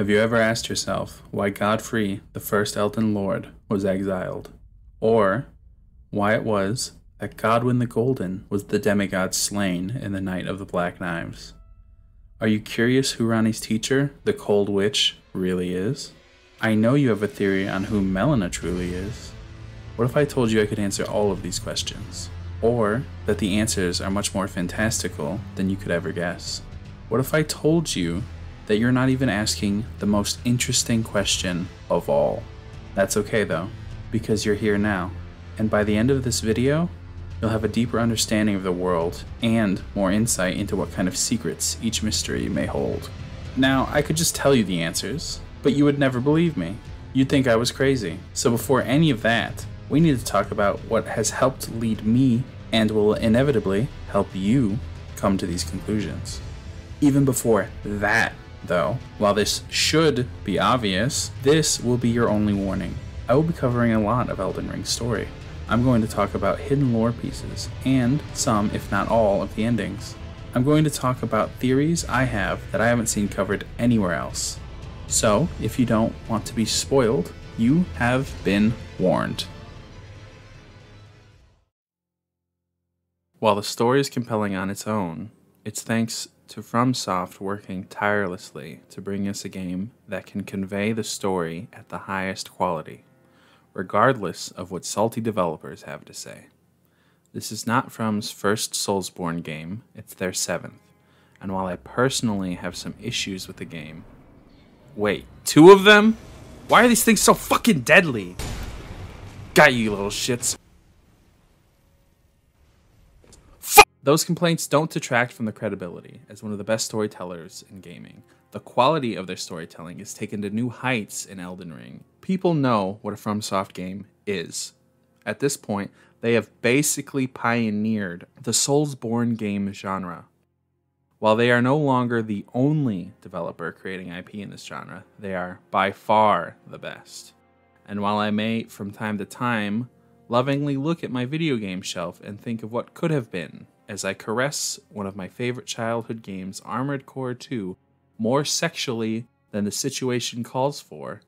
Have you ever asked yourself why Godfrey, the first Elden Lord, was exiled? Or why it was that Godwyn the Golden was the demigod slain in the Night of the Black Knives? Are you curious who Ranni's teacher, the Cold Witch, really is? I know you have a theory on who Melina truly is. What if I told you I could answer all of these questions? Or that the answers are much more fantastical than you could ever guess? What if I told you that you're not even asking the most interesting question of all? That's okay though, because you're here now, and by the end of this video, you'll have a deeper understanding of the world and more insight into what kind of secrets each mystery may hold. Now, I could just tell you the answers, but you would never believe me. You'd think I was crazy. So before any of that, we need to talk about what has helped lead me and will inevitably help you come to these conclusions. Even before that, though, while this should be obvious, this will be your only warning. I will be covering a lot of Elden Ring's story. I'm going to talk about hidden lore pieces, and some, if not all, of the endings. I'm going to talk about theories I have that I haven't seen covered anywhere else. So, if you don't want to be spoiled, you have been warned. While the story is compelling on its own, it's thanks to FromSoft working tirelessly to bring us a game that can convey the story at the highest quality, regardless of what salty developers have to say. This is not From's first Soulsborne game, it's their 7th, and while I personally have some issues with the game... Wait, 2 of them? Why are these things so fucking deadly? Got you, little shits. Those complaints don't detract from the credibility as one of the best storytellers in gaming. The quality of their storytelling is taken to new heights in Elden Ring. People know what a FromSoft game is. At this point, they have basically pioneered the Soulsborne game genre. While they are no longer the only developer creating IP in this genre, they are by far the best. And while I may, from time to time, lovingly look at my video game shelf and think of what could have been, as I caress one of my favorite childhood games, Armored Core 2, more sexually than the situation calls for,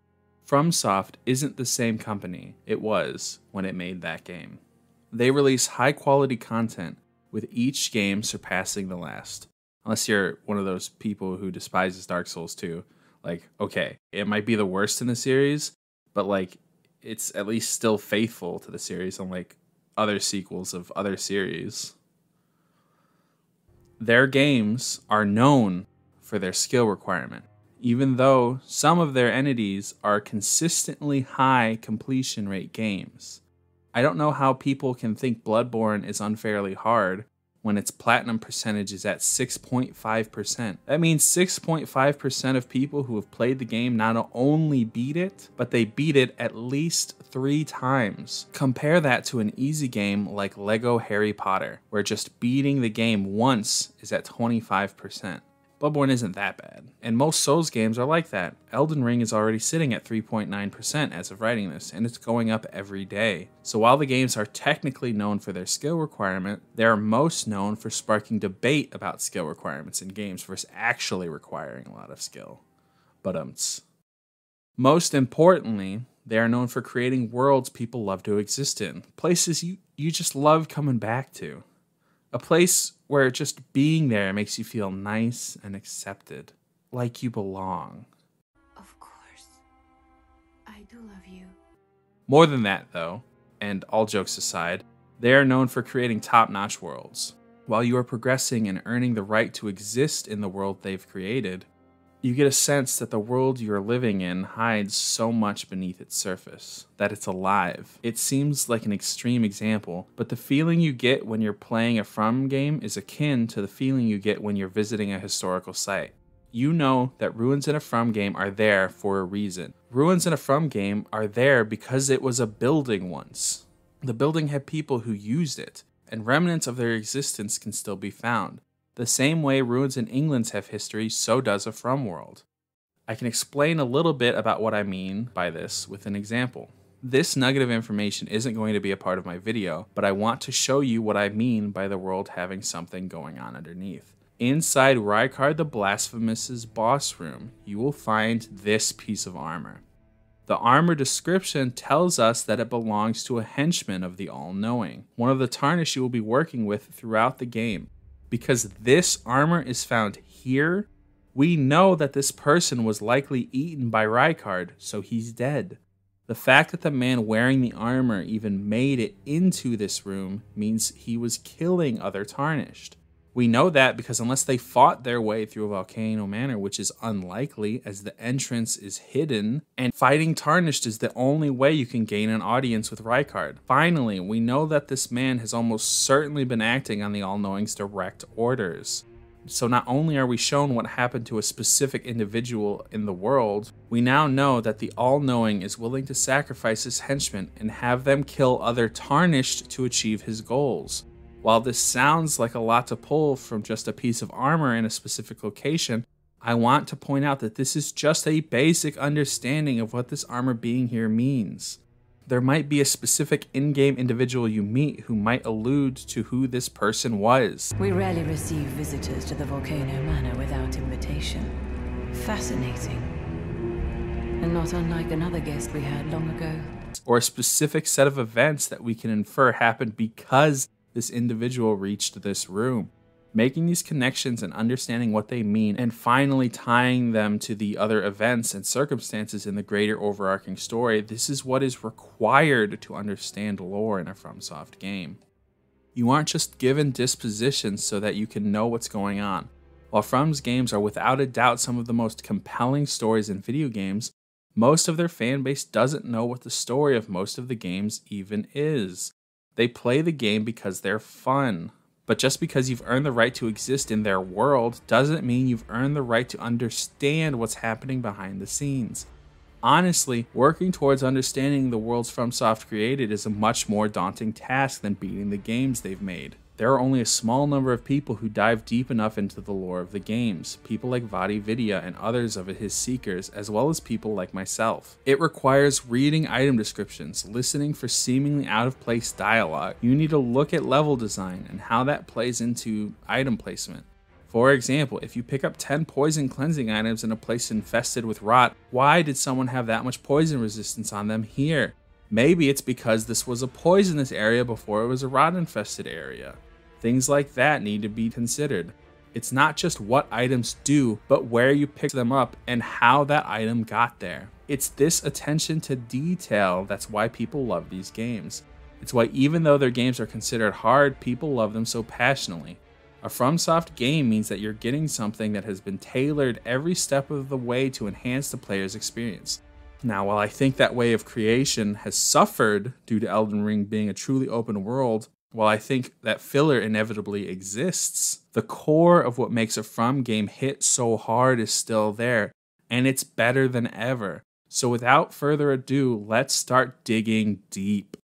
FromSoft isn't the same company it was when it made that game. They release high-quality content, with each game surpassing the last. Unless you're one of those people who despises Dark Souls 2. Like, okay, it might be the worst in the series, but like, it's at least still faithful to the series, unlike other sequels of other series. Their games are known for their skill requirement, even though some of their entities are consistently high completion rate games. I don't know how people can think Bloodborne is unfairly hard when its platinum percentage is at 6.5%. That means 6.5% of people who have played the game not only beat it, but they beat it at least 3 times. Compare that to an easy game like Lego Harry Potter, where just beating the game once is at 25%. Bloodborne isn't that bad, and most Souls games are like that. Elden Ring is already sitting at 3.9% as of writing this, and it's going up every day. So while the games are technically known for their skill requirement, they are most known for sparking debate about skill requirements in games versus actually requiring a lot of skill. Most importantly, they are known for creating worlds people love to exist in, places you just love coming back to. A place where just being there makes you feel nice and accepted, like you belong. Of course, I do love you. More than that though, and all jokes aside, they are known for creating top-notch worlds. While you are progressing and earning the right to exist in the world they've created, you get a sense that the world you're living in hides so much beneath its surface, that it's alive. It seems like an extreme example, but the feeling you get when you're playing a From game is akin to the feeling you get when you're visiting a historical site. You know that ruins in a From game are there for a reason. Ruins in a From game are there because it was a building once. The building had people who used it, and remnants of their existence can still be found. The same way ruins in England have history, so does a From world. I can explain a little bit about what I mean by this with an example. This nugget of information isn't going to be a part of my video, but I want to show you what I mean by the world having something going on underneath. Inside Rykard the Blasphemous's boss room, you will find this piece of armor. The armor description tells us that it belongs to a henchman of the All-Knowing, one of the Tarnished you will be working with throughout the game. Because this armor is found here, we know that this person was likely eaten by Rykard, so he's dead. The fact that the man wearing the armor even made it into this room means he was killing other Tarnished. We know that because unless they fought their way through Volcano Manor, which is unlikely as the entrance is hidden, and fighting Tarnished is the only way you can gain an audience with Rykard. Finally, we know that this man has almost certainly been acting on the All-Knowing's direct orders. So not only are we shown what happened to a specific individual in the world, we now know that the All-Knowing is willing to sacrifice his henchmen and have them kill other Tarnished to achieve his goals. While this sounds like a lot to pull from just a piece of armor in a specific location, I want to point out that this is just a basic understanding of what this armor being here means. There might be a specific in-game individual you meet who might allude to who this person was. We rarely receive visitors to the Volcano Manor without invitation. Fascinating. And not unlike another guest we had long ago. Or a specific set of events that we can infer happened because this individual reached this room. Making these connections and understanding what they mean, and finally tying them to the other events and circumstances in the greater overarching story, this is what is required to understand lore in a FromSoft game. You aren't just given dispositions so that you can know what's going on. While From's games are without a doubt some of the most compelling stories in video games, most of their fan base doesn't know what the story of most of the games even is. They play the game because they're fun, but just because you've earned the right to exist in their world doesn't mean you've earned the right to understand what's happening behind the scenes. Honestly, working towards understanding the worlds FromSoft created is a much more daunting task than beating the games they've made. There are only a small number of people who dive deep enough into the lore of the games, people like Vadi Vidya and others of his seekers, as well as people like myself. It requires reading item descriptions, listening for seemingly out-of-place dialogue. You need to look at level design and how that plays into item placement. For example, if you pick up 10 poison cleansing items in a place infested with rot, why did someone have that much poison resistance on them here? Maybe it's because this was a poisonous area before it was a rot-infested area. Things like that need to be considered. It's not just what items do, but where you pick them up and how that item got there. It's this attention to detail that's why people love these games. It's why even though their games are considered hard, people love them so passionately. A FromSoft game means that you're getting something that has been tailored every step of the way to enhance the player's experience. Now, while I think that way of creation has suffered due to Elden Ring being a truly open world, while I think that filler inevitably exists, the core of what makes a From game hit so hard is still there, and it's better than ever. So without further ado, let's start digging deep.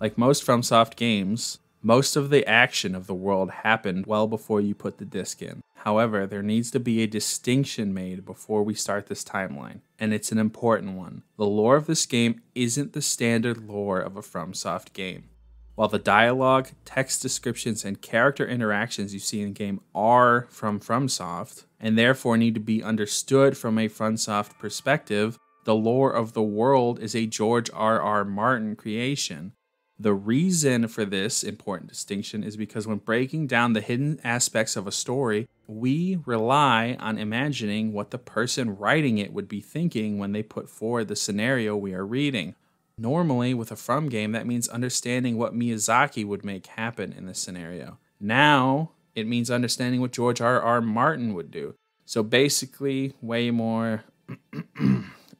Like most FromSoft games, most of the action of the world happened well before you put the disc in. However, there needs to be a distinction made before we start this timeline, and it's an important one. The lore of this game isn't the standard lore of a FromSoft game. While the dialogue, text descriptions, and character interactions you see in game are from FromSoft, and therefore need to be understood from a FromSoft perspective, the lore of the world is a George R.R. Martin creation. The reason for this important distinction is because when breaking down the hidden aspects of a story, we rely on imagining what the person writing it would be thinking when they put forward the scenario we are reading. Normally, with a From game, that means understanding what Miyazaki would make happen in this scenario. Now, it means understanding what George R.R. Martin would do. So basically, way more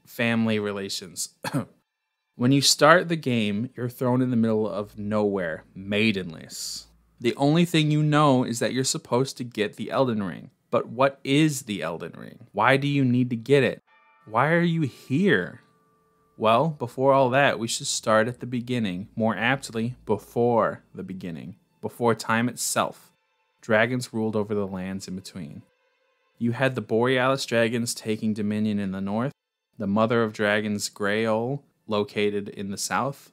family relations. When you start the game, you're thrown in the middle of nowhere, maidenless. The only thing you know is that you're supposed to get the Elden Ring. But what is the Elden Ring? Why do you need to get it? Why are you here? Well, before all that, we should start at the beginning. More aptly, before the beginning. Before time itself. Dragons ruled over the lands in between. You had the Borealis dragons taking dominion in the north, the Mother of Dragons Greyoll, located in the south,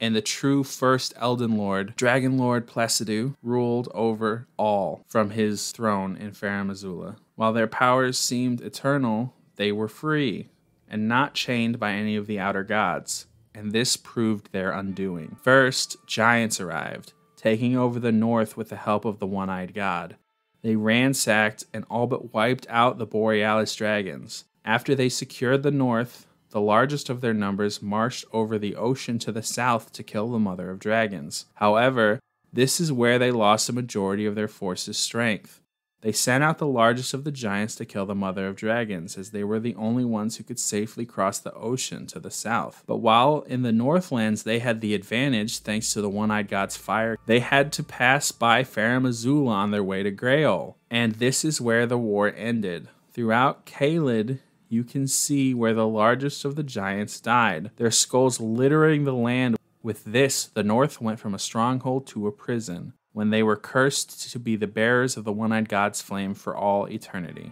and the true first Elden Lord, Dragonlord Placidus, ruled over all from his throne in Farum Azula. While their powers seemed eternal, they were free, and not chained by any of the outer gods, and this proved their undoing. First, giants arrived, taking over the north with the help of the one-eyed god. They ransacked and all but wiped out the Borealis dragons. After they secured the north, the largest of their numbers marched over the ocean to the south to kill the Mother of Dragons. However, this is where they lost a majority of their force's strength. They sent out the largest of the giants to kill the Mother of Dragons, as they were the only ones who could safely cross the ocean to the south. But while in the Northlands they had the advantage thanks to the One-Eyed God's fire, they had to pass by Farum Azula on their way to Greyoll. And this is where the war ended. Throughout Caelid, you can see where the largest of the giants died, their skulls littering the land. With this, the North went from a stronghold to a prison, when they were cursed to be the bearers of the One-Eyed God's flame for all eternity.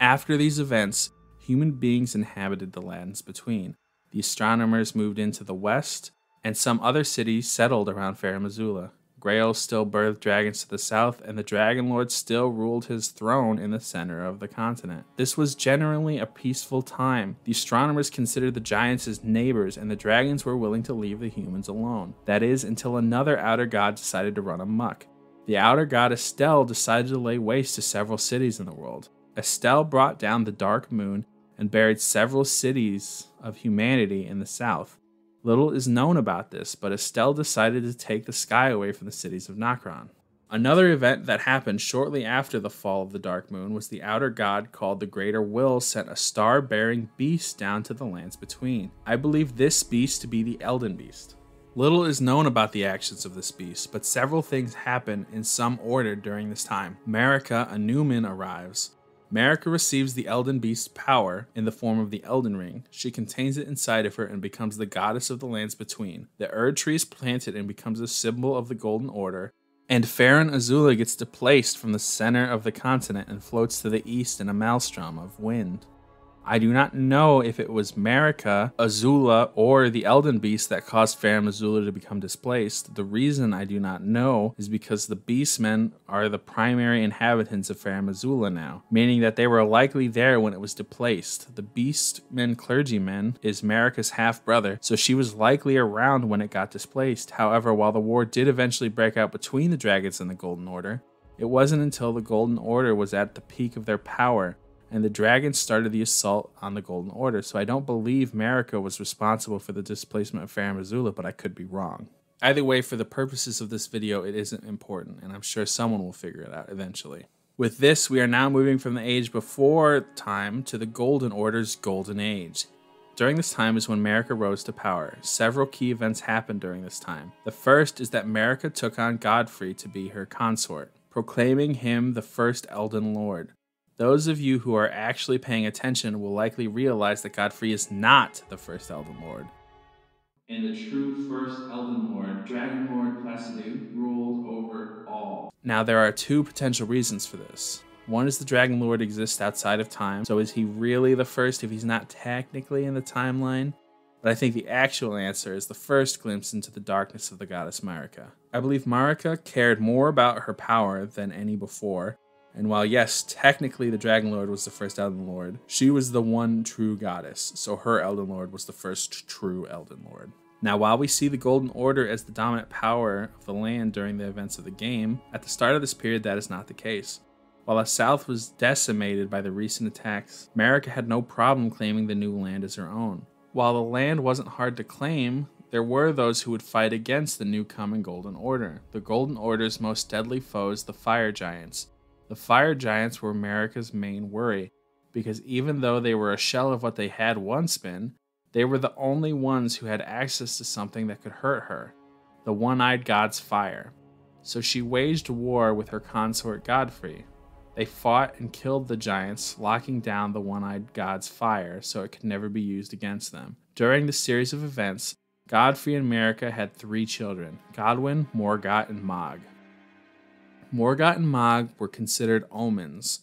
After these events, human beings inhabited the Lands Between. The astronomers moved into the west, and some other cities settled around Farum Azula. Greyoll still birthed dragons to the south, and the Dragonlord still ruled his throne in the center of the continent. This was generally a peaceful time. The astronomers considered the giants as neighbors, and the dragons were willing to leave the humans alone. That is, until another outer god decided to run amok. The outer god Estelle decided to lay waste to several cities in the world. Estelle brought down the Dark Moon and buried several cities of humanity in the south. Little is known about this, but Estelle decided to take the sky away from the cities of Nokron. Another event that happened shortly after the fall of the Dark Moon was the outer god called the Greater Will sent a star-bearing beast down to the Lands Between. I believe this beast to be the Elden Beast. Little is known about the actions of this beast, but several things happen in some order during this time. Marika, a Newman, arrives. Marika receives the Elden Beast's power in the form of the Elden Ring. She contains it inside of her and becomes the goddess of the Lands Between. The Erdtree is planted and becomes a symbol of the Golden Order. And Farum Azula gets displaced from the center of the continent and floats to the east in a maelstrom of wind. I do not know if it was Marika, Azula, or the Elden Beast that caused Farum Azula to become displaced. The reason I do not know is because the Beastmen are the primary inhabitants of Farum Azula now, meaning that they were likely there when it was displaced. The Beastmen clergyman is Marika's half-brother, so she was likely around when it got displaced. However, while the war did eventually break out between the dragons and the Golden Order, it wasn't until the Golden Order was at the peak of their power and the dragons started the assault on the Golden Order, so I don't believe Marika was responsible for the displacement of Farum Azula, but I could be wrong. Either way, for the purposes of this video, it isn't important, and I'm sure someone will figure it out eventually. With this, we are now moving from the age before time to the Golden Order's Golden Age. During this time is when Marika rose to power. Several key events happened during this time. The first is that Marika took on Godfrey to be her consort, proclaiming him the first Elden Lord. Those of you who are actually paying attention will likely realize that Godfrey is not the first Elden Lord. And the true first Elden Lord, Dragonlord Placidus, ruled over all. Now there are two potential reasons for this. One is the Dragonlord exists outside of time, so is he really the first if he's not technically in the timeline? But I think the actual answer is the first glimpse into the darkness of the goddess Marika. I believe Marika cared more about her power than any before, and while yes, technically the Dragonlord was the first Elden Lord, she was the one true goddess, so her Elden Lord was the first true Elden Lord. Now while we see the Golden Order as the dominant power of the land during the events of the game, at the start of this period that is not the case. While the south was decimated by the recent attacks, Marika had no problem claiming the new land as her own. While the land wasn't hard to claim, there were those who would fight against the new coming Golden Order. The Golden Order's most deadly foes, the Fire Giants. The Fire Giants were Marika's main worry, because even though they were a shell of what they had once been, they were the only ones who had access to something that could hurt her, the One-Eyed God's fire. So she waged war with her consort Godfrey. They fought and killed the giants, locking down the One-Eyed God's fire so it could never be used against them. During this series of events, Godfrey and Marika had three children, Godwyn, Morgott, and Mohg. Morgott and Mohg were considered omens,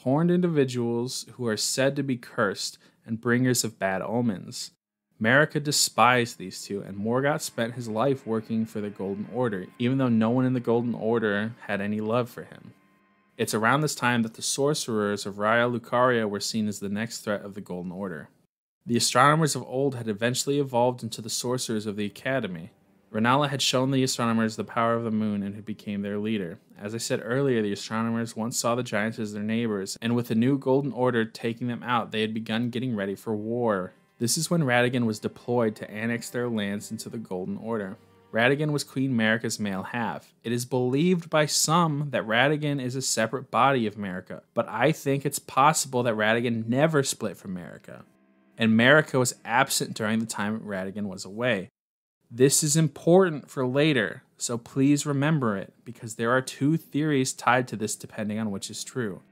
horned individuals who are said to be cursed and bringers of bad omens. Marika despised these two, and Morgott spent his life working for the Golden Order, even though no one in the Golden Order had any love for him. It's around this time that the sorcerers of Raya Lucaria were seen as the next threat of the Golden Order. The astronomers of old had eventually evolved into the sorcerers of the Academy. Rennala had shown the astronomers the power of the moon and had became their leader. As I said earlier, the astronomers once saw the giants as their neighbors, and with the new Golden Order taking them out, they had begun getting ready for war. This is when Radagon was deployed to annex their lands into the Golden Order. Radagon was Queen Marika's male half. It is believed by some that Radagon is a separate body of Marika, but I think it's possible that Radagon never split from Marika, and Marika was absent during the time Radagon was away. This is important for later, so please remember it, because there are two theories tied to this depending on which is true.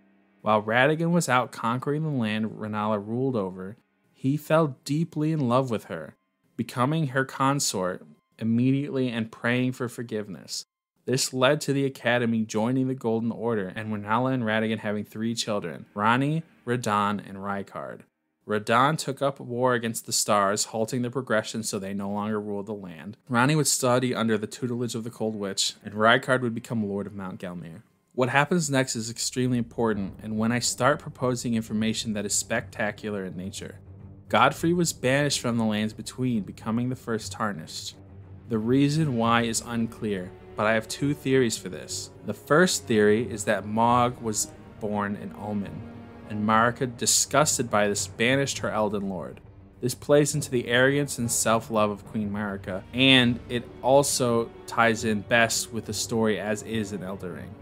While Radagon was out conquering the land Rennala ruled over, he fell deeply in love with her, becoming her consort immediately and praying for forgiveness. This led to the Academy joining the Golden Order and Rennala and Radagon having three children, Ranni, Radahn, and Rykard. Radahn took up war against the stars, halting the progression so they no longer ruled the land. Ranni would study under the tutelage of the Cold Witch, and Rykard would become Lord of Mount Galmir. What happens next is extremely important, and when I start proposing information that is spectacular in nature. Godfrey was banished from the Lands Between, becoming the first Tarnished. The reason why is unclear, but I have two theories for this. The first theory is that Mohg was born an Omen, and Marika, disgusted by this, banished her Elden Lord. This plays into the arrogance and self-love of Queen Marika, and it also ties in best with the story as is in Elden Ring.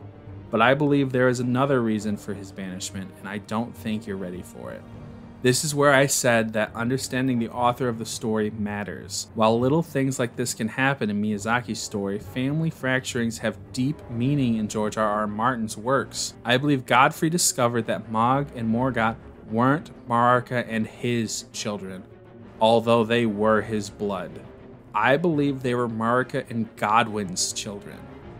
But I believe there is another reason for his banishment, and I don't think you're ready for it. This is where I said that understanding the author of the story matters. While little things like this can happen in Miyazaki's story, family fracturings have deep meaning in George R.R. Martin's works. I believe Godfrey discovered that Mohg and Morgott weren't Marika and his children, although they were his blood. I believe they were Marika and Godwyn's children.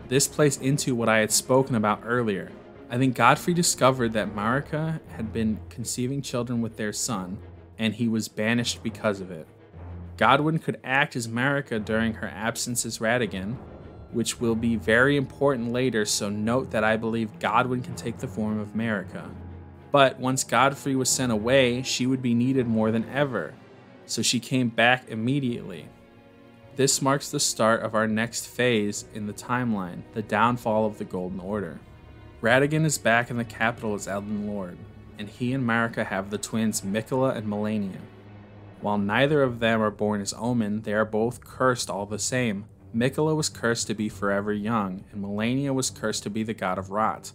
This plays into what I had spoken about earlier. I think Godfrey discovered that Marika had been conceiving children with their son, and he was banished because of it. Godwyn could act as Marika during her absence as Radagon, which will be very important later, so note that I believe Godwyn can take the form of Marika. But once Godfrey was sent away, she would be needed more than ever, so she came back immediately. This marks the start of our next phase in the timeline, the downfall of the Golden Order. Radagon is back in the capital as Elden Lord, and he and Marika have the twins Miquella and Malenia. While neither of them are born as Omen, they are both cursed all the same. Miquella was cursed to be forever young, and Malenia was cursed to be the god of rot.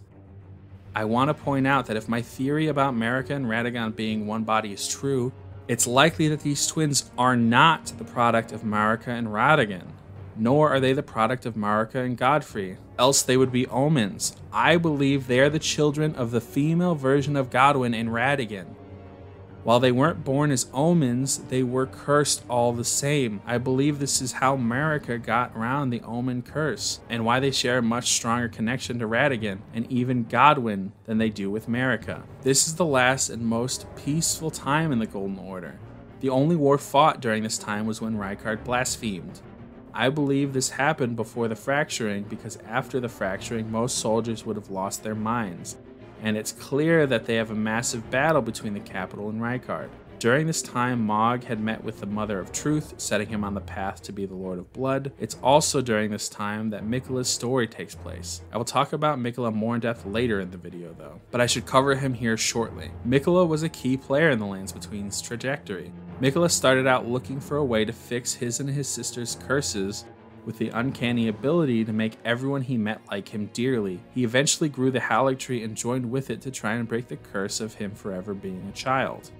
I want to point out that if my theory about Marika and Radagon being one body is true, it's likely that these twins are not the product of Marika and Radagon. Nor are they the product of Marika and Godfrey, else they would be Omens. I believe they are the children of the female version of Godwyn and Radagon. While they weren't born as Omens, they were cursed all the same. I believe this is how Marika got around the Omen curse, and why they share a much stronger connection to Radagon, and even Godwyn, than they do with Marika. This is the last and most peaceful time in the Golden Order. The only war fought during this time was when Rykard blasphemed. I believe this happened before the fracturing, because after the fracturing, most soldiers would have lost their minds, and it's clear that they have a massive battle between the capital and Rykard. During this time, Mohg had met with the Mother of Truth, setting him on the path to be the Lord of Blood. It's also during this time that Miquella's story takes place. I will talk about Miquella more in depth later in the video though, but I should cover him here shortly. Miquella was a key player in the Lands Between's trajectory. Miquella started out looking for a way to fix his and his sister's curses with the uncanny ability to make everyone he met like him dearly. He eventually grew the Haligtree and joined with it to try and break the curse of him forever being a child.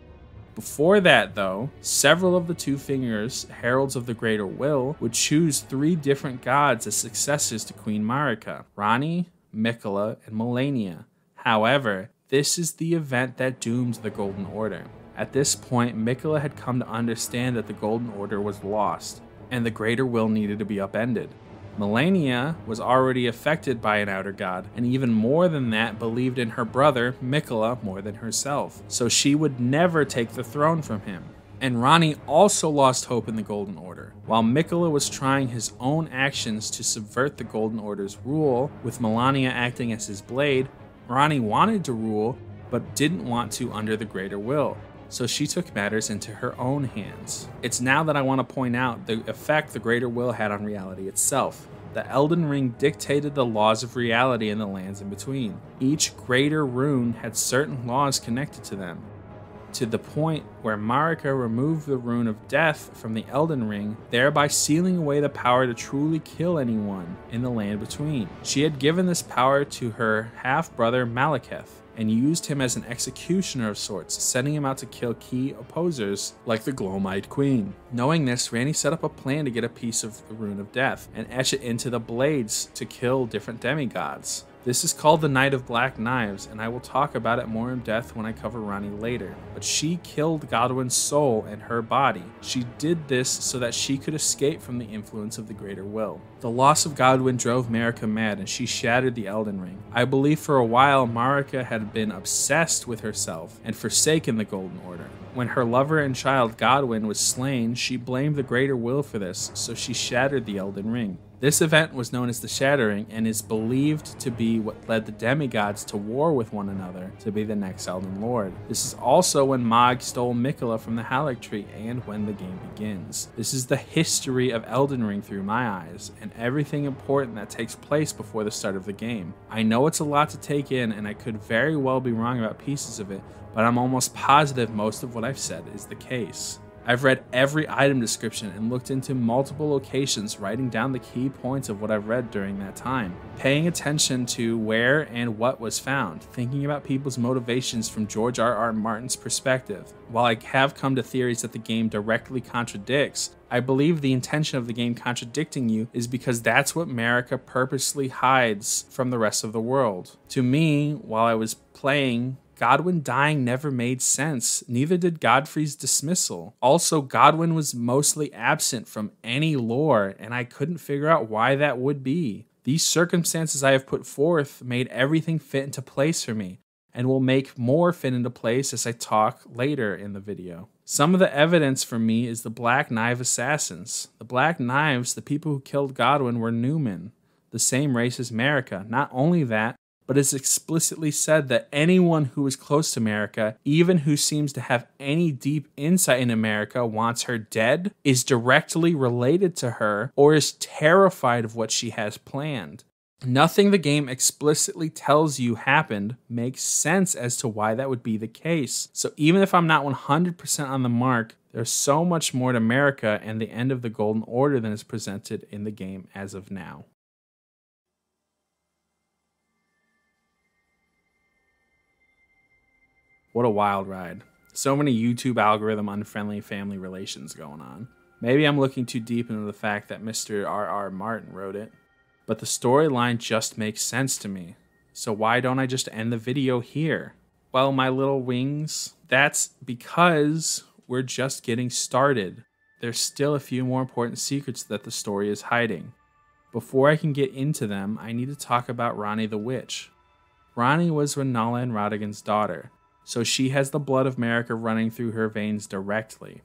Before that though, several of the Two Fingers, heralds of the Greater Will, would choose three different gods as successors to Queen Marika: Ranni, Miquella, and Malenia. However, this is the event that dooms the Golden Order. At this point, Miquella had come to understand that the Golden Order was lost, and the Greater Will needed to be upended. Malenia was already affected by an outer god, and even more than that, believed in her brother, Miquella, more than herself, so she would never take the throne from him. and Ranni also lost hope in the Golden Order. While Miquella was trying his own actions to subvert the Golden Order's rule, with Malenia acting as his blade, Ranni wanted to rule, but didn't want to under the Greater Will, so she took matters into her own hands. It's now that I want to point out the effect the Greater Will had on reality itself. The Elden Ring dictated the laws of reality in the Lands in Between. Each greater rune had certain laws connected to them, to the point where Marika removed the rune of death from the Elden Ring, thereby sealing away the power to truly kill anyone in the Land Between. She had given this power to her half-brother Malekith, and used him as an executioner of sorts, sending him out to kill key opposers like the Gloam-Eyed Queen. Knowing this, Ranni set up a plan to get a piece of the Rune of Death and etch it into the blades to kill different demigods. This is called the Night of Black Knives, and I will talk about it more in depth when I cover Ranni later. But she killed Godwyn's soul and her body. She did this so that she could escape from the influence of the Greater Will. The loss of Godwyn drove Marika mad, and she shattered the Elden Ring. I believe for a while Marika had been obsessed with herself and forsaken the Golden Order. When her lover and child Godwyn was slain, she blamed the Greater Will for this, so she shattered the Elden Ring. This event was known as the Shattering and is believed to be what led the demigods to war with one another to be the next Elden Lord. This is also when Mohg stole Miquella from the Haligtree and when the game begins. This is the history of Elden Ring through my eyes and everything important that takes place before the start of the game. I know it's a lot to take in and I could very well be wrong about pieces of it, but I'm almost positive most of what I've said is the case. I've read every item description and looked into multiple locations, writing down the key points of what I've read during that time, paying attention to where and what was found, thinking about people's motivations from George R.R. Martin's perspective. While I have come to theories that the game directly contradicts, I believe the intention of the game contradicting you is because that's what Marika purposely hides from the rest of the world. To me, while I was playing, Godwyn dying never made sense, neither did Godfrey's dismissal. Also, Godwyn was mostly absent from any lore, and I couldn't figure out why that would be. These circumstances I have put forth made everything fit into place for me, and will make more fit into place as I talk later in the video. Some of the evidence for me is the Black Knife assassins. The Black Knives, the people who killed Godwyn, were Numen, the same race as Marika. Not only that, but it's explicitly said that anyone who is close to Marika, even who seems to have any deep insight into Marika, wants her dead, is directly related to her, or is terrified of what she has planned. Nothing the game explicitly tells you happened makes sense as to why that would be the case. So even if I'm not 100% on the mark, there's so much more to Marika and the end of the Golden Order than is presented in the game as of now. What a wild ride. So many YouTube algorithm unfriendly family relations going on. Maybe I'm looking too deep into the fact that Mr. R.R. Martin wrote it, but the storyline just makes sense to me. So why don't I just end the video here? Well, my little wings, that's because we're just getting started. There's still a few more important secrets that the story is hiding. Before I can get into them, I need to talk about Ranni the Witch. Ranni was Rennala and Radagon's daughter, so she has the blood of Marika running through her veins directly.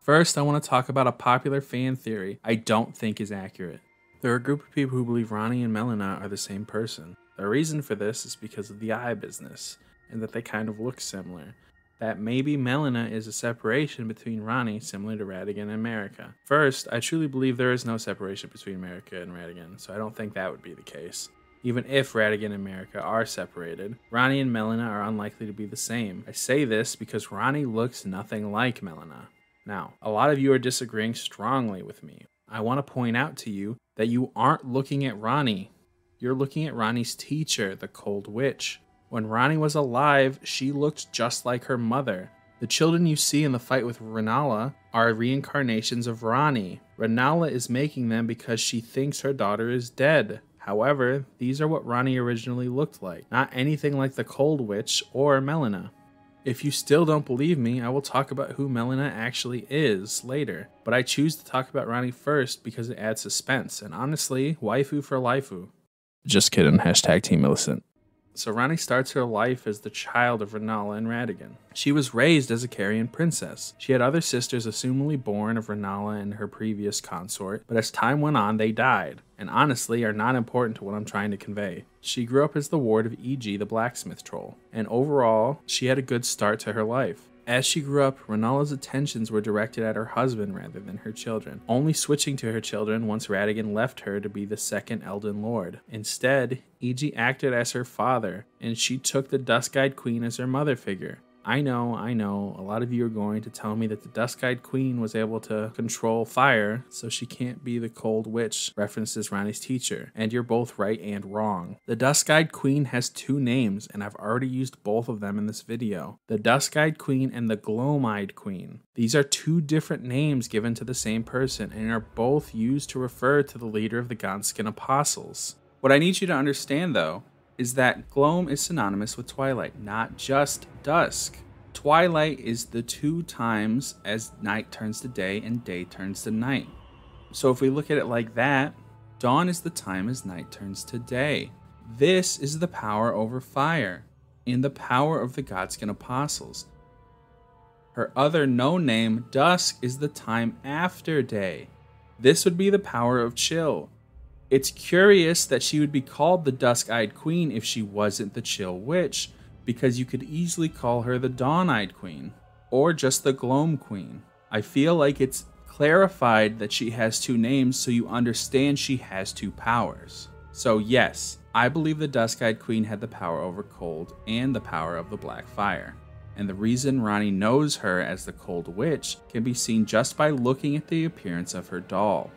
First, I want to talk about a popular fan theory I don't think is accurate. There are a group of people who believe Ranni and Melina are the same person. The reason for this is because of the eye business, and that they kind of look similar. That maybe Melina is a separation between Ranni, similar to Radagon and Marika. First, I truly believe there is no separation between Marika and Radagon, so I don't think that would be the case. Even if Radagon and Marika are separated, Ranni and Melina are unlikely to be the same. I say this because Ranni looks nothing like Melina. Now, a lot of you are disagreeing strongly with me. I want to point out to you that you aren't looking at Ranni. You're looking at Ranni's teacher, the Cold Witch. When Ranni was alive, she looked just like her mother. The children you see in the fight with Rennala are reincarnations of Ranni. Rennala is making them because she thinks her daughter is dead. However, these are what Ranni originally looked like, not anything like the Cold Witch or Melina. If you still don't believe me, I will talk about who Melina actually is later, but I choose to talk about Ranni first because it adds suspense, and honestly, waifu for laifu. Just kidding, #Team Millicent. So Ranni starts her life as the child of Rennala and Radagon. She was raised as a Carrion princess. She had other sisters assumably born of Rennala and her previous consort, but as time went on they died, and honestly are not important to what I'm trying to convey. She grew up as the ward of E.G. the blacksmith troll, and overall she had a good start to her life. As she grew up, Rennala's attentions were directed at her husband rather than her children, only switching to her children once Radagon left her to be the second Elden Lord. Instead, E.G. acted as her father, and she took the Dusk-Eyed Queen as her mother figure. I know, a lot of you are going to tell me that the Dusk-Eyed Queen was able to control fire, so she can't be the Cold Witch, references Ranni's teacher, and you're both right and wrong. The Dusk-Eyed Queen has two names, and I've already used both of them in this video. The Dusk-Eyed Queen and the Gloam-Eyed Queen. These are two different names given to the same person, and are both used to refer to the leader of the Godskin Apostles. What I need you to understand, though, is that gloam is synonymous with twilight, not just dusk. Twilight is the two times as night turns to day and day turns to night. So if we look at it like that, dawn is the time as night turns to day. This is the power over fire, in the power of the Godskin Apostles. Her other known name, dusk, is the time after day. This would be the power of chill. It's curious that she would be called the Dusk-Eyed Queen if she wasn't the Chill Witch, because you could easily call her the Dawn-Eyed Queen, or just the Gloam Queen. I feel like it's clarified that she has two names so you understand she has two powers. So yes, I believe the Dusk-Eyed Queen had the power over cold and the power of the Black Fire. And the reason Ranni knows her as the Cold Witch can be seen just by looking at the appearance of her doll.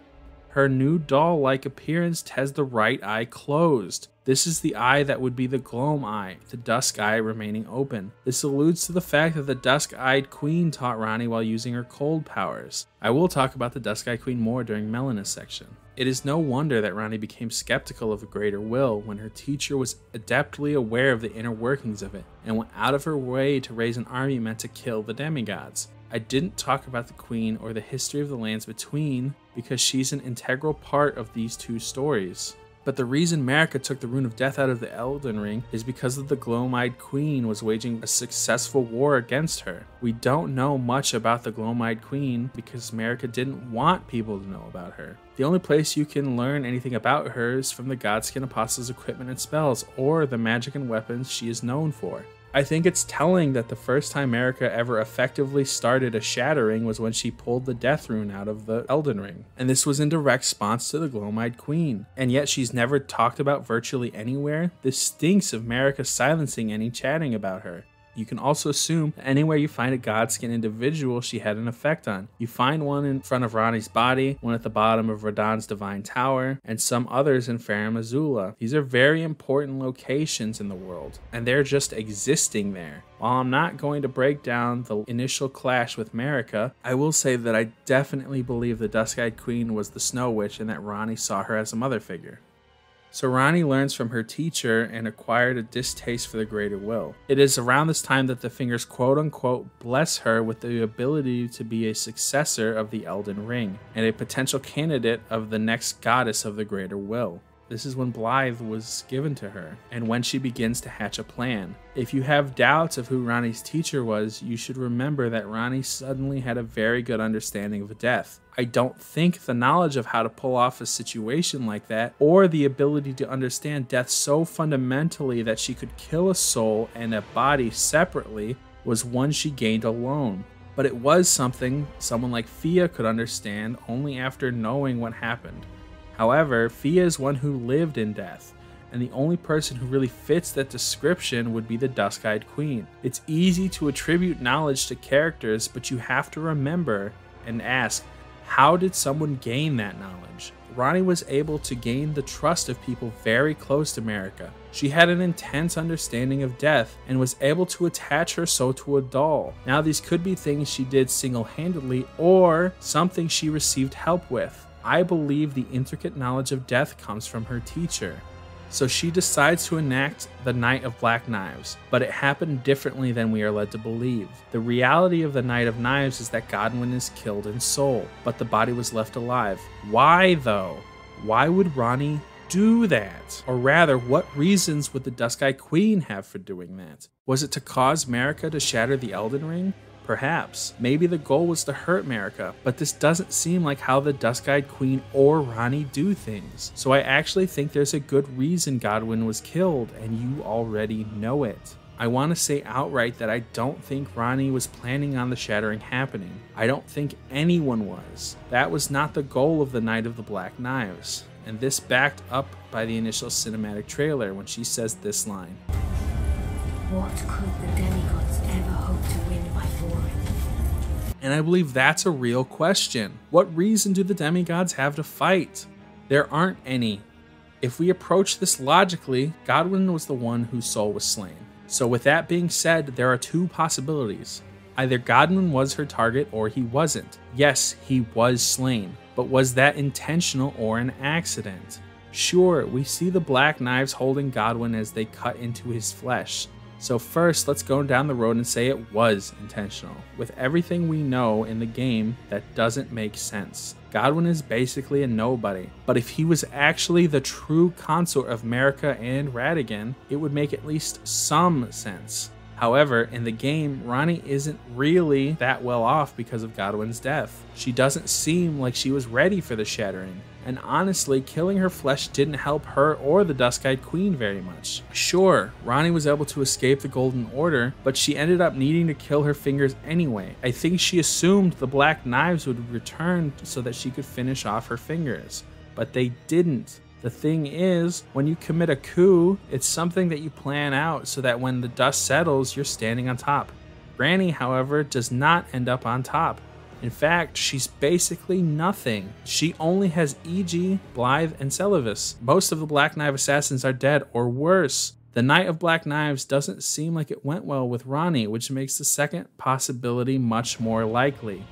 Her new doll-like appearance has the right eye closed. This is the eye that would be the gloam eye, the dusk eye remaining open. This alludes to the fact that the Dusk-Eyed Queen taught Ranni while using her cold powers. I will talk about the Dusk-Eyed Queen more during Melina's section. It is no wonder that Ranni became skeptical of a greater will when her teacher was adeptly aware of the inner workings of it, and went out of her way to raise an army meant to kill the demigods. I didn't talk about the Queen or the history of the Lands Between because she's an integral part of these two stories. But the reason Marika took the Rune of Death out of the Elden Ring is because of the Gloam-Eyed Queen was waging a successful war against her. We don't know much about the Gloam-Eyed Queen because Marika didn't want people to know about her. The only place you can learn anything about her is from the Godskin Apostles' equipment and spells, or the magic and weapons she is known for. I think it's telling that the first time Marika ever effectively started a shattering was when she pulled the Death Rune out of the Elden Ring, and this was in direct response to the Gloam-Eyed Queen, and yet she's never talked about virtually anywhere. This stinks of Marika silencing any chatting about her. You can also assume that anywhere you find a Godskin individual she had an effect on. You find one in front of Ranni's body, one at the bottom of Radahn's Divine Tower, and some others in Farum Azula. These are very important locations in the world, and they're just existing there. While I'm not going to break down the initial clash with Marika, I will say that I definitely believe the Dusk-Eyed Queen was the Snow Witch and that Ranni saw her as a mother figure. So Ranni learns from her teacher and acquired a distaste for the greater will. It is around this time that the fingers quote-unquote bless her with the ability to be a successor of the Elden Ring, and a potential candidate of the next goddess of the greater will. This is when Blythe was given to her, and when she begins to hatch a plan. If you have doubts of who Ranni's teacher was, you should remember that Ranni suddenly had a very good understanding of death. I don't think the knowledge of how to pull off a situation like that, or the ability to understand death so fundamentally that she could kill a soul and a body separately, was one she gained alone. But it was something someone like Fia could understand only after knowing what happened. However, Fia is one who lived in death, and the only person who really fits that description would be the Dusk-Eyed Queen. It's easy to attribute knowledge to characters, but you have to remember and ask, how did someone gain that knowledge? Ranni was able to gain the trust of people very close to Marika. She had an intense understanding of death and was able to attach her soul to a doll. Now these could be things she did single-handedly or something she received help with. I believe the intricate knowledge of death comes from her teacher. So she decides to enact the Night of Black Knives, but it happened differently than we are led to believe. The reality of the Night of Knives is that Godwyn is killed in soul, but the body was left alive. Why though? Why would Ranni do that? Or rather, what reasons would the Dusk-Eyed Queen have for doing that? Was it to cause Marika to shatter the Elden Ring? Perhaps. Maybe the goal was to hurt Marika, but this doesn't seem like how the Dusk-Eyed Queen or Ranni do things. So I actually think there's a good reason Godwyn was killed, and you already know it. I want to say outright that I don't think Ranni was planning on the shattering happening. I don't think anyone was. That was not the goal of the Night of the Black Knives. And this backed up by the initial cinematic trailer when she says this line. What could the demigods ever hope to win by war? And I believe that's a real question. What reason do the demigods have to fight? There aren't any. If we approach this logically, Godwyn was the one whose soul was slain. So with that being said, there are two possibilities. Either Godwyn was her target or he wasn't. Yes, he was slain, but was that intentional or an accident? Sure, we see the Black Knives holding Godwyn as they cut into his flesh. So first, let's go down the road and say it was intentional. With everything we know in the game, that doesn't make sense. Godwyn is basically a nobody, but if he was actually the true consort of Marika and Radagon, it would make at least some sense. However, in the game, Ranni isn't really that well off because of Godwyn's death. She doesn't seem like she was ready for the shattering. And honestly, killing her flesh didn't help her or the Dusk-Eyed Queen very much. Sure, Ranni was able to escape the Golden Order, but she ended up needing to kill her fingers anyway. I think she assumed the Black Knives would return so that she could finish off her fingers, but they didn't. The thing is, when you commit a coup, it's something that you plan out so that when the dust settles, you're standing on top. Ranni, however, does not end up on top. In fact, she's basically nothing. She only has E.G., Blythe, and Celebus. Most of the Black Knife assassins are dead or worse. The Night of Black Knives doesn't seem like it went well with Ranni, which makes the second possibility much more likely.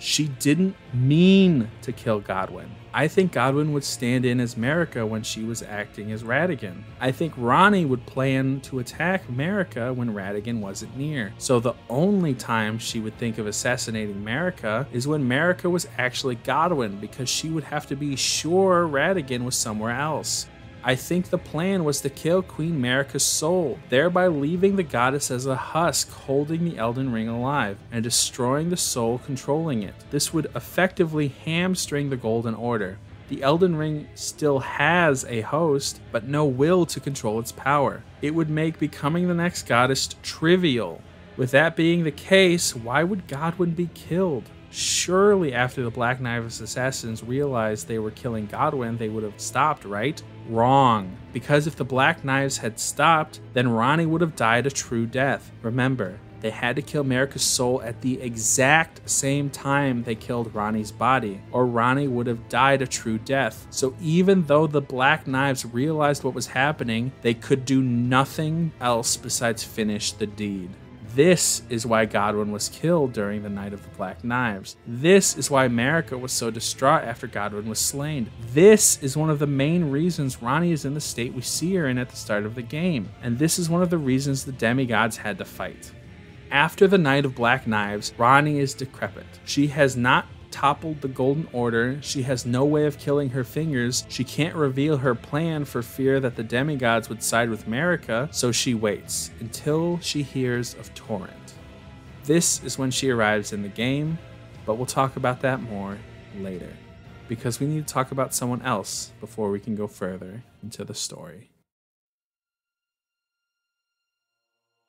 She didn't mean to kill Godwyn. I think Godwyn would stand in as Marika when she was acting as Radagon. I think Ranni would plan to attack Marika when Radagon wasn't near. So the only time she would think of assassinating Marika is when Marika was actually Godwyn, because she would have to be sure Radagon was somewhere else. I think the plan was to kill Queen Marika's soul, thereby leaving the goddess as a husk holding the Elden Ring alive and destroying the soul controlling it. This would effectively hamstring the Golden Order. The Elden Ring still has a host, but no will to control its power. It would make becoming the next goddess trivial. With that being the case, why would Godwyn be killed? Surely after the Black Knives assassins realized they were killing Godwyn, they would have stopped, right? Wrong. Because if the Black Knives had stopped, then Ranni would have died a true death. Remember, they had to kill Marika's soul at the exact same time they killed Ranni's body, or Ranni would have died a true death. So even though the Black Knives realized what was happening, they could do nothing else besides finish the deed. This is why Godwyn was killed during the Night of the Black Knives. This is why Marika was so distraught after Godwyn was slain. This is one of the main reasons Ranni is in the state we see her in at the start of the game. And this is one of the reasons the demigods had to fight. After the Night of Black Knives, Ranni is decrepit. She has not toppled the Golden Order, she has no way of killing her fingers, she can't reveal her plan for fear that the demigods would side with Marika, so she waits until she hears of Torrent. This is when she arrives in the game, but we'll talk about that more later, because we need to talk about someone else before we can go further into the story.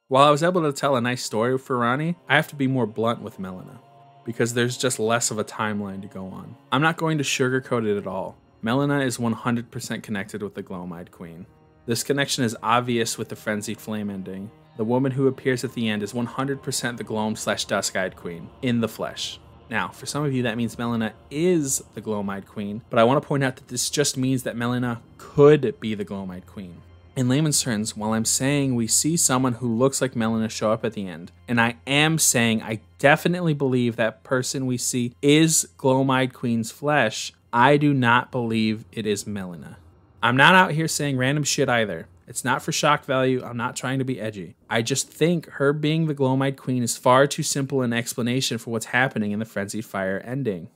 While I was able to tell a nice story for Ranni, I have to be more blunt with Melina, because there's just less of a timeline to go on. I'm not going to sugarcoat it at all. Melina is 100% connected with the Gloam-Eyed Queen. This connection is obvious with the Frenzied Flame ending. The woman who appears at the end is 100% the Gloam/Dusk-Eyed Queen in the flesh. Now, for some of you that means Melina is the Gloam-Eyed Queen, but I want to point out that this just means that Melina could be the Gloam-Eyed Queen. In layman's terms, while I'm saying we see someone who looks like Melina show up at the end, and I am saying I definitely believe that person we see is Gloam-Eyed Queen's flesh, I do not believe it is Melina. I'm not out here saying random shit either. It's not for shock value, I'm not trying to be edgy. I just think her being the Gloam-Eyed Queen is far too simple an explanation for what's happening in the Frenzied Fire ending.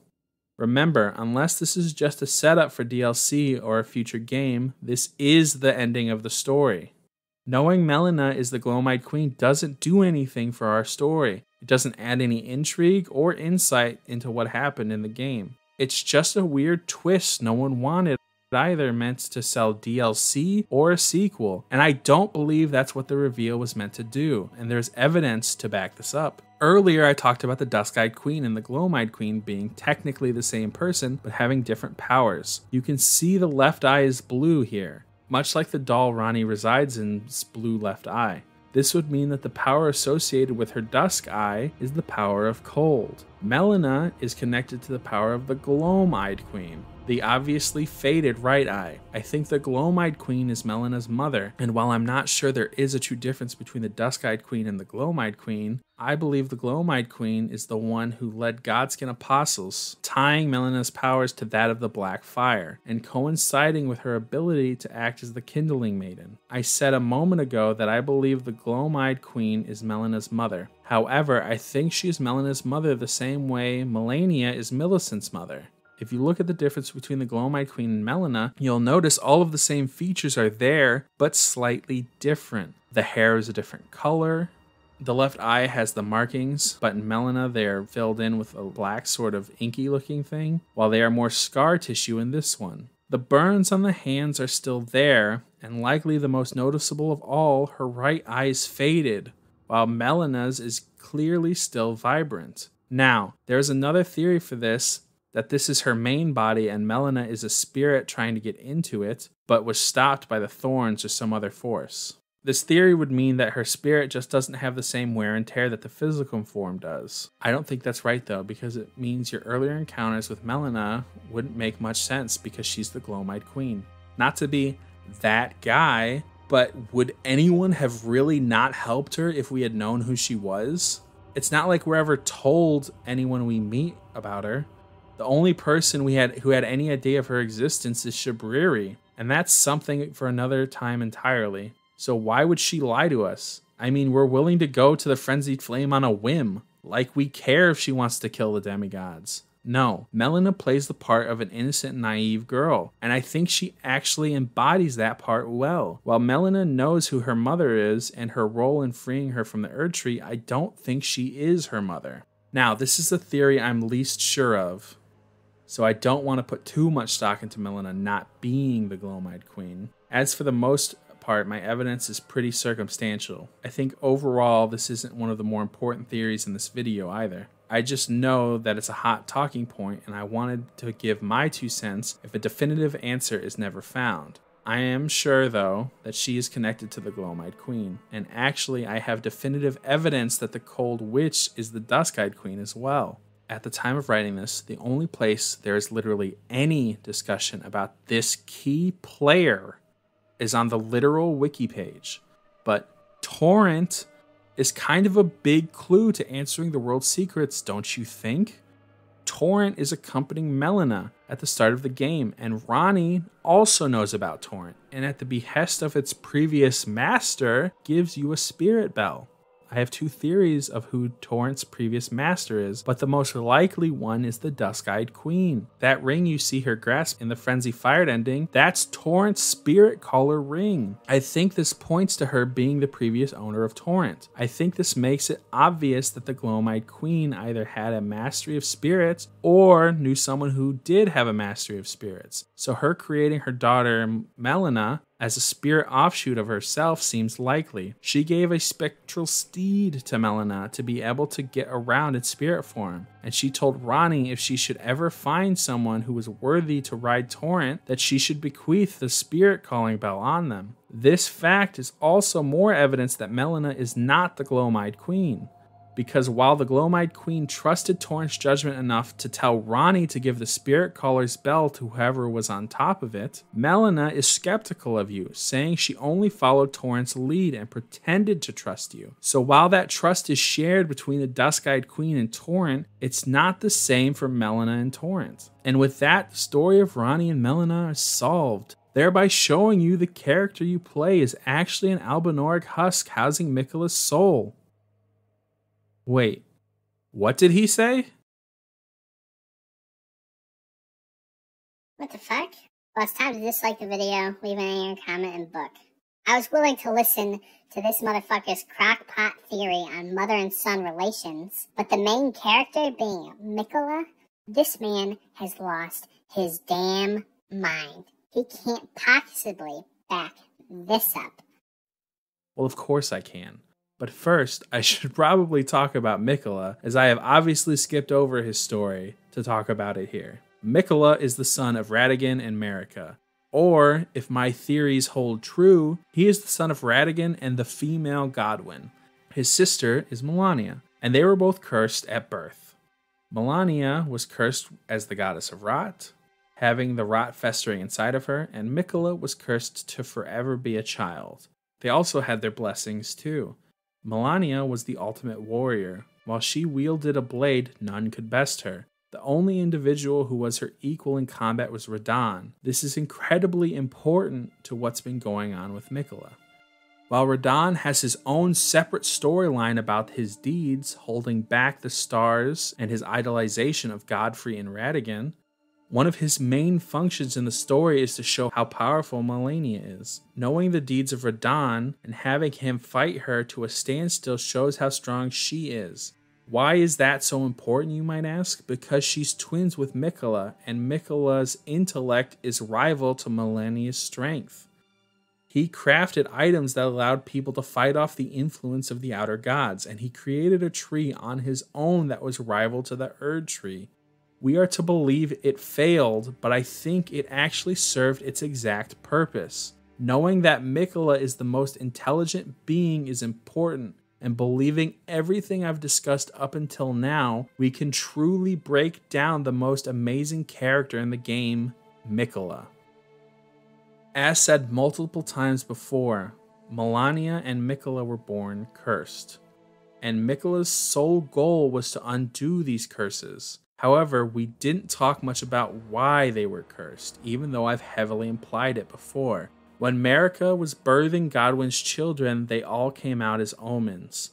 Remember, unless this is just a setup for DLC or a future game, this is the ending of the story. Knowing Melina is the Gloam-Eyed Queen doesn't do anything for our story. It doesn't add any intrigue or insight into what happened in the game. It's just a weird twist no one wanted, either meant to sell DLC or a sequel, and I don't believe that's what the reveal was meant to do, and there's evidence to back this up. Earlier, I talked about the Dusk-Eyed Queen and the Gloam-Eyed Queen being technically the same person, but having different powers. You can see the left eye is blue here, much like the doll Ranni resides in's blue left eye. This would mean that the power associated with her dusk eye is the power of cold. Melina is connected to the power of the Gloam-Eyed Queen, the obviously faded right eye. I think the Gloam-Eyed Queen is Melina's mother, and while I'm not sure there is a true difference between the Dusk-Eyed Queen and the Gloam-Eyed Queen, I believe the Gloam-Eyed Queen is the one who led Godskin Apostles, tying Melina's powers to that of the Black Fire, and coinciding with her ability to act as the Kindling Maiden. I said a moment ago that I believe the Gloam-Eyed Queen is Melina's mother. However, I think she is Melina's mother the same way Malenia is Millicent's mother. If you look at the difference between the Gloam-Eyed Queen and Melina, you'll notice all of the same features are there, but slightly different. The hair is a different color. The left eye has the markings, but in Melina they are filled in with a black sort of inky looking thing, while they are more scar tissue in this one. The burns on the hands are still there, and likely the most noticeable of all, her right eye is faded, while Melina's is clearly still vibrant. Now, there's another theory for this, that this is her main body and Melina is a spirit trying to get into it, but was stopped by the thorns or some other force. This theory would mean that her spirit just doesn't have the same wear and tear that the physical form does. I don't think that's right though, because it means your earlier encounters with Melina wouldn't make much sense because she's the Gloam-Eyed Queen. Not to be that guy, but would anyone have really not helped her if we had known who she was? It's not like we're ever told anyone we meet about her. The only person we had who had any idea of her existence is Shabriri, and that's something for another time entirely. So why would she lie to us? I mean, we're willing to go to the Frenzied Flame on a whim, like we care if she wants to kill the demigods. No, Melina plays the part of an innocent, naive girl, and I think she actually embodies that part well. While Melina knows who her mother is and her role in freeing her from the Erdtree, I don't think she is her mother. Now, this is the theory I'm least sure of. So I don't want to put too much stock into Melina not being the Gloam-Eyed Queen. As for the most part, my evidence is pretty circumstantial. I think overall this isn't one of the more important theories in this video either. I just know that it's a hot talking point and I wanted to give my 2 cents if a definitive answer is never found. I am sure though that she is connected to the Gloam-Eyed Queen, and actually I have definitive evidence that the Cold Witch is the Dusk-Eyed Queen as well. At the time of writing this, the only place there is literally any discussion about this key player is on the literal wiki page. But Torrent is kind of a big clue to answering the world's secrets, don't you think? Torrent is accompanying Melina at the start of the game, and Ranni also knows about Torrent, and at the behest of its previous master, gives you a spirit bell. I have 2 theories of who Torrent's previous master is, but the most likely one is the Dusk-Eyed Queen. That ring you see her grasp in the Frenzy Fired ending, that's Torrent's Spirit Caller ring. I think this points to her being the previous owner of Torrent. I think this makes it obvious that the Gloam-Eyed Queen either had a mastery of spirits or knew someone who did have a mastery of spirits. So her creating her daughter Melina as a spirit offshoot of herself seems likely. She gave a spectral steed to Melina to be able to get around in spirit form, and she told Ranni if she should ever find someone who was worthy to ride Torrent that she should bequeath the spirit calling bell on them. This fact is also more evidence that Melina is not the Gloam-Eyed Queen, because while the Gloam-Eyed Queen trusted Torrent's judgment enough to tell Ranni to give the Spirit Caller's bell to whoever was on top of it, Melina is skeptical of you, saying she only followed Torrent's lead and pretended to trust you. So while that trust is shared between the Dusk-Eyed Queen and Torrent, it's not the same for Melina and Torrent. And with that, the story of Ranni and Melina is solved, thereby showing you the character you play is actually an Albinauric husk housing Miquella's soul. Wait, what did he say? What the fuck? Well, it's time to dislike the video, leave an angry comment, and book. I was willing to listen to this motherfucker's crockpot theory on mother and son relations, but the main character being Miquella, this man has lost his damn mind. He can't possibly back this up. Well, of course I can. But first, I should probably talk about Miquella, as I have obviously skipped over his story to talk about it here. Miquella is the son of Radagon and Marika. Or, if my theories hold true, he is the son of Radagon and the female Godwyn. His sister is Melania, and they were both cursed at birth. Melania was cursed as the goddess of rot, having the rot festering inside of her, and Miquella was cursed to forever be a child. They also had their blessings too. Melania was the ultimate warrior. While she wielded a blade, none could best her. The only individual who was her equal in combat was Radahn. This is incredibly important to what's been going on with Miquella. While Radahn has his own separate storyline about his deeds, holding back the stars and his idolization of Godfrey and Radagon, one of his main functions in the story is to show how powerful Malenia is. Knowing the deeds of Radahn and having him fight her to a standstill shows how strong she is. Why is that so important, you might ask? Because she's twins with Miquella, and Miquella's intellect is rival to Malenia's strength. He crafted items that allowed people to fight off the influence of the outer gods, and he created a tree on his own that was rival to the Erdtree. We are to believe it failed, but I think it actually served its exact purpose. Knowing that Miquella is the most intelligent being is important. And believing everything I've discussed up until now, we can truly break down the most amazing character in the game, Miquella. As said multiple times before, Melania and Miquella were born cursed, and Miquella's sole goal was to undo these curses. However, we didn't talk much about why they were cursed, even though I've heavily implied it before. When Marika was birthing Godwyn's children, they all came out as omens.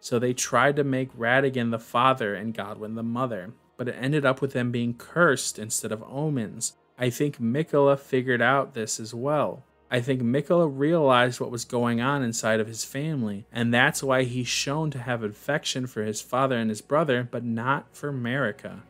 So they tried to make Radagon the father and Godwyn the mother, but it ended up with them being cursed instead of omens. I think Miquella figured out this as well. I think Miquella realized what was going on inside of his family, and that's why he's shown to have affection for his father and his brother, but not for Marika.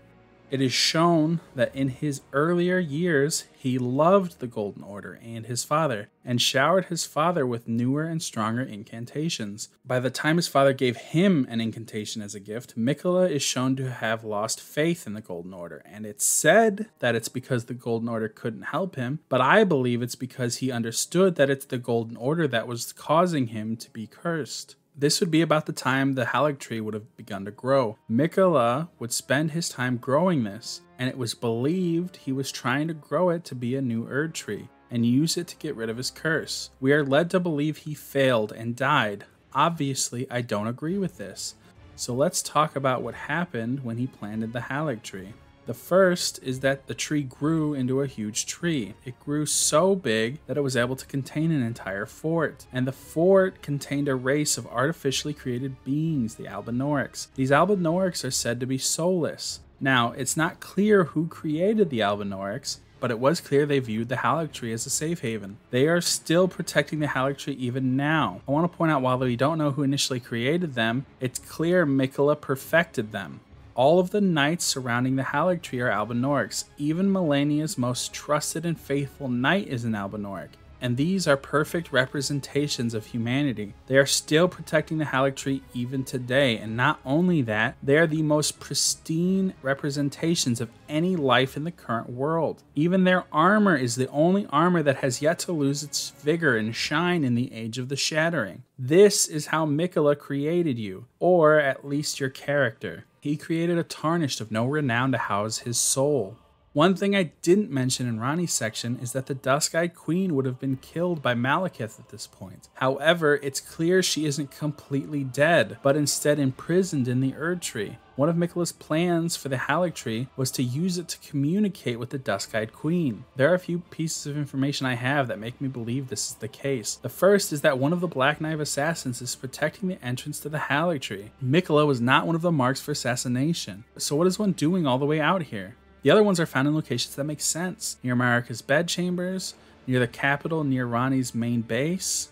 It is shown that in his earlier years, he loved the Golden Order and his father, and showered his father with newer and stronger incantations. By the time his father gave him an incantation as a gift, Miquella is shown to have lost faith in the Golden Order, and it's said that it's because the Golden Order couldn't help him, but I believe it's because he understood that it's the Golden Order that was causing him to be cursed. This would be about the time the Haligtree would have begun to grow. Miquella would spend his time growing this, and it was believed he was trying to grow it to be a new Erdtree, and use it to get rid of his curse. We are led to believe he failed and died. Obviously, I don't agree with this. So let's talk about what happened when he planted the Haligtree. The first is that the tree grew into a huge tree. It grew so big that it was able to contain an entire fort. And the fort contained a race of artificially created beings, the Albinaurics. These Albinaurics are said to be soulless. Now, it's not clear who created the Albinaurics, but it was clear they viewed the Haligtree as a safe haven. They are still protecting the Haligtree even now. I want to point out, while we don't know who initially created them, it's clear Miquella perfected them. All of the knights surrounding the Haligtree are Albinaurics. Even Melania's most trusted and faithful knight is an Albinauric, and these are perfect representations of humanity. They are still protecting the Haligtree even today, and not only that, they are the most pristine representations of any life in the current world. Even their armor is the only armor that has yet to lose its vigor and shine in the age of the shattering. This is how Miquella created you, or at least your character. He created a Tarnished of no renown to house his soul. One thing I didn't mention in Ranni's section is that the Dusk-Eyed Queen would have been killed by Malekith at this point. However, it's clear she isn't completely dead, but instead imprisoned in the Erdtree. One of Miquella's plans for the Haligtree was to use it to communicate with the Dusk-Eyed Queen. There are a few pieces of information I have that make me believe this is the case. The first is that one of the Black Knife assassins is protecting the entrance to the Haligtree. Miquella was not one of the marks for assassination. So what is one doing all the way out here? The other ones are found in locations that make sense, near Marika's bedchambers, near the capital, near Ranni's main base.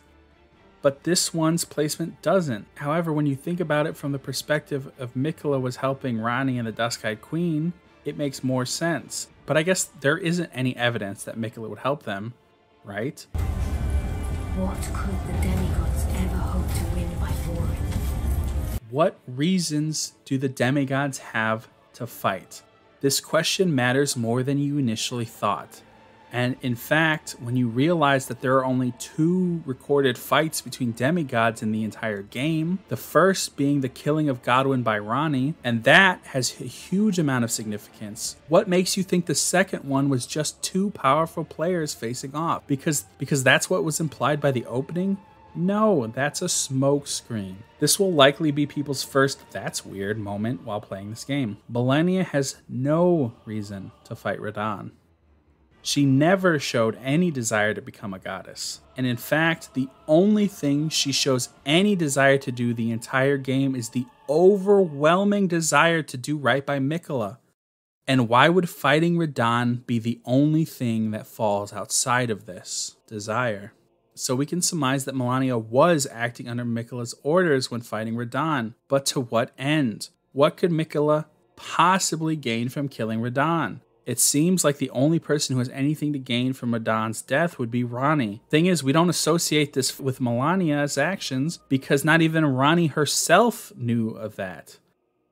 But this one's placement doesn't. However, when you think about it from the perspective of Miquella was helping Ranni and the Dusk-Eyed Queen, it makes more sense. But I guess there isn't any evidence that Miquella would help them, right? What could the demigods ever hope to win by war? What reasons do the demigods have to fight? This question matters more than you initially thought. And in fact, when you realize that there are only two recorded fights between demigods in the entire game, the first being the killing of Godwyn by Ranni, and that has a huge amount of significance. What makes you think the second one was just two powerful players facing off? Because that's what was implied by the opening? No, that's a smokescreen. This will likely be people's first "that's weird" moment while playing this game. Malenia has no reason to fight Radahn. She never showed any desire to become a goddess. And in fact, the only thing she shows any desire to do the entire game is the overwhelming desire to do right by Miquella. And why would fighting Radahn be the only thing that falls outside of this desire? So we can surmise that Melania was acting under Miquella's orders when fighting Radahn, but to what end? What could Miquella possibly gain from killing Radahn? It seems like the only person who has anything to gain from Radahn's death would be Ranni. Thing is, we don't associate this with Melania's actions because not even Ranni herself knew of that.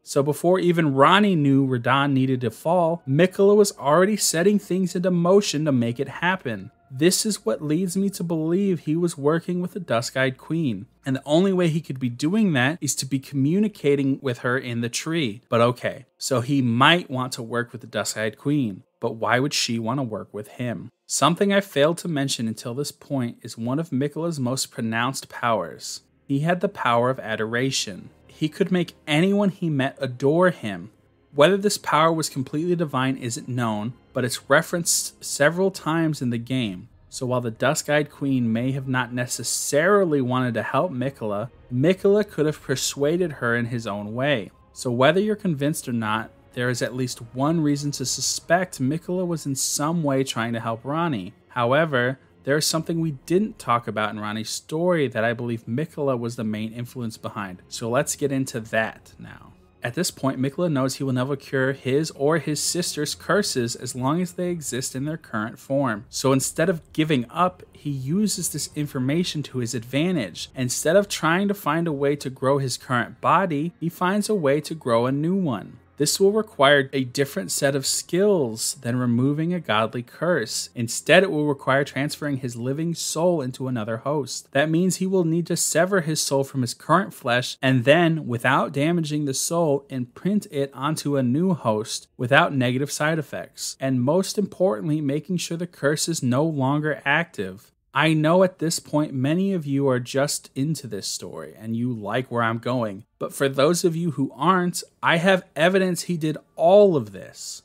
So before even Ranni knew Radahn needed to fall, Miquella was already setting things into motion to make it happen. This is what leads me to believe he was working with the Dusk-Eyed Queen. And the only way he could be doing that is to be communicating with her in the tree. But okay, so he might want to work with the Dusk-Eyed Queen, but why would she want to work with him? Something I failed to mention until this point is one of Miquella's most pronounced powers. He had the power of adoration. He could make anyone he met adore him. Whether this power was completely divine isn't known, but it's referenced several times in the game. So while the Dusk-Eyed Queen may have not necessarily wanted to help Miquella, Miquella could have persuaded her in his own way. So whether you're convinced or not, there is at least one reason to suspect Miquella was in some way trying to help Ranni. However, there is something we didn't talk about in Ranni's story that I believe Miquella was the main influence behind. So let's get into that now. At this point, Miquella knows he will never cure his or his sister's curses as long as they exist in their current form. So instead of giving up, he uses this information to his advantage. Instead of trying to find a way to grow his current body, he finds a way to grow a new one. This will require a different set of skills than removing a godly curse. Instead, it will require transferring his living soul into another host. That means he will need to sever his soul from his current flesh and then, without damaging the soul, imprint it onto a new host without negative side effects. And most importantly, making sure the curse is no longer active. I know at this point many of you are just into this story and you like where I'm going, but for those of you who aren't, I have evidence he did all of this.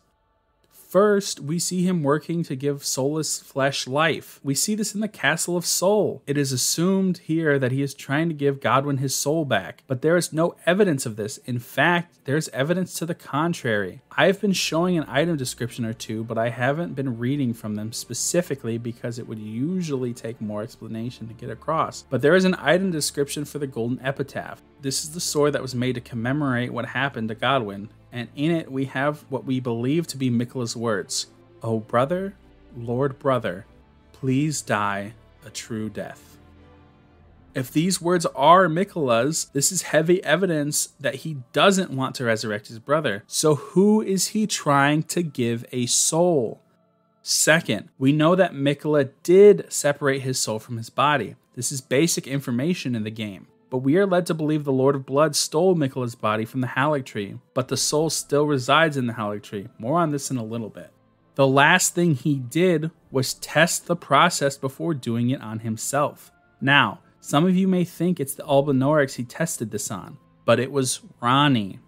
First, we see him working to give soulless flesh life. We see this in the Castle of Soul. It is assumed here that he is trying to give Godwyn his soul back, but there is no evidence of this. In fact, there's evidence to the contrary. I've been showing an item description or two, but I haven't been reading from them specifically because it would usually take more explanation to get across. But there is an item description for the Golden Epitaph. This is the sword that was made to commemorate what happened to Godwyn. And in it, we have what we believe to be Miquella's words. "Oh brother, Lord brother, please die a true death." If these words are Miquella's, this is heavy evidence that he doesn't want to resurrect his brother. So who is he trying to give a soul? Second, we know that Miquella did separate his soul from his body. This is basic information in the game. But we are led to believe the Lord of Blood stole Miquella's body from the Haligtree, but the soul still resides in the Haligtree. More on this in a little bit. The last thing he did was test the process before doing it on himself. Now, some of you may think it's the Albinaurics he tested this on, but it was Ranni.